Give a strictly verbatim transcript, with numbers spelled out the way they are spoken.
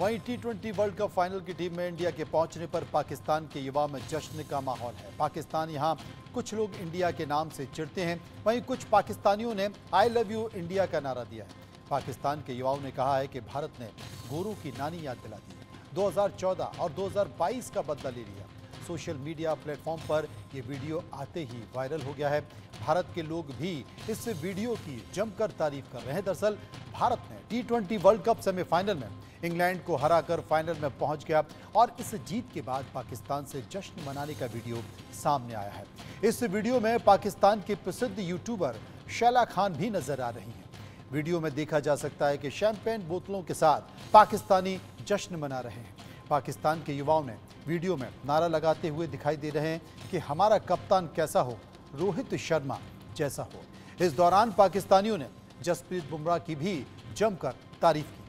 वहीं T twenty world cup final की team में इंडिया के पहुंचने पर पाकिस्तान के युवा में जश्न का माहौल है। पाकिस्तान यहां कुछ लोग इंडिया के नाम से चिढ़ते हैं, वहीं कुछ पाकिस्तानियों ने आई लव यू इंडिया का नारा दिया है। पाकिस्तान के युवाओं ने कहा है कि भारत ने गोरू की नानी याद दिला दी, दो हज़ार चौदह और दो हज़ार बाईस का बदला ले लिया। सोशल मीडिया प्लेटफॉर्म पर ये वीडियो आते ही वायरल हो गया है। भारत के लोग भी इस वीडियो की जमकर तारीफ कर रहे हैं। दरअसल भारत ने T twenty world cup semifinal में इंग्लैंड को हराकर फाइनल में पहुंच गया और इस जीत के बाद पाकिस्तान से जश्न मनाने का वीडियो सामने आया है। इस वीडियो में पाकिस्तान के प्रसिद्ध यूट्यूबर शैला खान भी नजर आ रही हैं। वीडियो में देखा जा सकता है कि शैंपेन बोतलों के साथ पाकिस्तानी जश्न मना रहे हैं। पाकिस्तान के युवाओं ने वीडियो में नारा लगाते हुए दिखाई दे रहे हैं कि हमारा कप्तान कैसा हो, रोहित शर्मा जैसा हो। इस दौरान पाकिस्तानियों ने जसप्रीत बुमराह की भी जमकर तारीफ की।